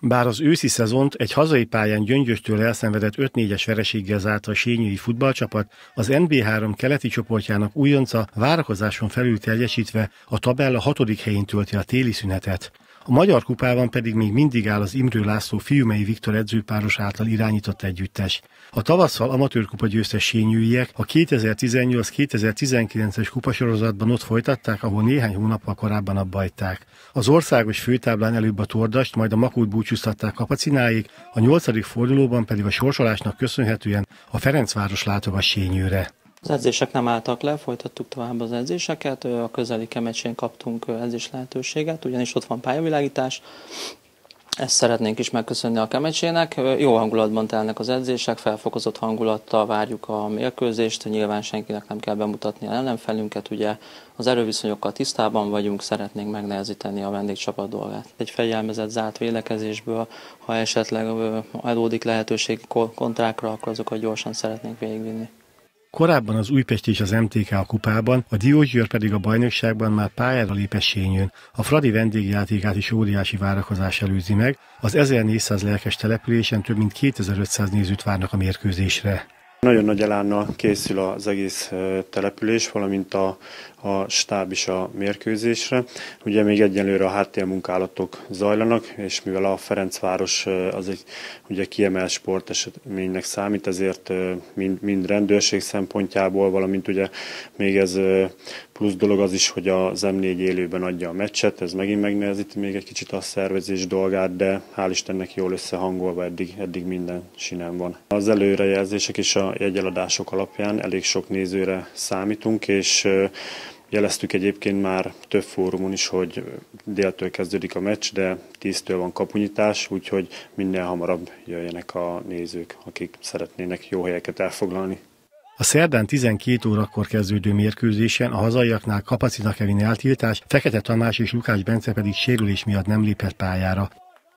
Bár az őszi szezont egy hazai pályán Gyöngyöstől elszenvedett 5-4-es vereséggel zárta a sényői futballcsapat, az NB3 keleti csoportjának újonca várakozáson felül teljesítve a tabella 6. helyén tölti a téli szünetet. A Magyar Kupában pedig még mindig áll az Imrő László Fiúmei Viktor edzőpáros által irányított együttes. A tavasszal amatőrkupa győztes sényőiek a 2018-2019-es kupasorozatban ott folytatták, ahol néhány hónappal korábban abbahagyták. Az országos főtáblán előbb a Tordast, majd a Makót búcsúztatták Kapacináig, a 8. fordulóban pedig a sorsolásnak köszönhetően a Ferencváros látogat Sényőre. Az edzések nem álltak le, folytattuk tovább az edzéseket, a közeli Kemecsén kaptunk edzés lehetőséget, ugyanis ott van pályavilágítás, ezt szeretnénk is megköszönni a Kemecsének. Jó hangulatban telnek az edzések, felfokozott hangulattal várjuk a mérkőzést, nyilván senkinek nem kell bemutatni az ellenfelünket, ugye az erőviszonyokkal tisztában vagyunk, szeretnénk megnehezíteni a vendégcsapat dolgát. Egy fegyelmezett zárt védekezésből, ha esetleg adódik lehetőség kontrákra, akkor azokat gyorsan szeretnénk végigvinni. Korábban az Újpest és az MTK a kupában, a Diósgyőr pedig a bajnokságban már pályára lépett Sényőn. A Fradi vendégjátékát is óriási várakozás előzi meg, az 1400 lelkes településen több mint 2500 nézőt várnak a mérkőzésre. Nagyon nagy elánnal készül az egész település, valamint a stáb is a mérkőzésre. Ugye még egyelőre a háttérmunkálatok zajlanak, és mivel a Ferencváros az egy ugye kiemelt sporteseménynek számít, ezért mind rendőrség szempontjából, valamint ugye még ez plusz dolog az is, hogy az M4 élőben adja a meccset, ez megint megnehezíti még egy kicsit a szervezés dolgát, de hál' Istennek jól összehangolva eddig minden sinem van. Az előrejelzések és a jegyeladások alapján elég sok nézőre számítunk, és jeleztük egyébként már több fórumon is, hogy déltől kezdődik a meccs, de 10-től van kapunyítás, úgyhogy minél hamarabb jöjjenek a nézők, akik szeretnének jó helyeket elfoglalni. A szerdán 12 órakor kezdődő mérkőzésen a hazaiaknál Kapacinak elvinni eltiltás, Fekete Tamás és Lukács Bence pedig sérülés miatt nem lépett pályára.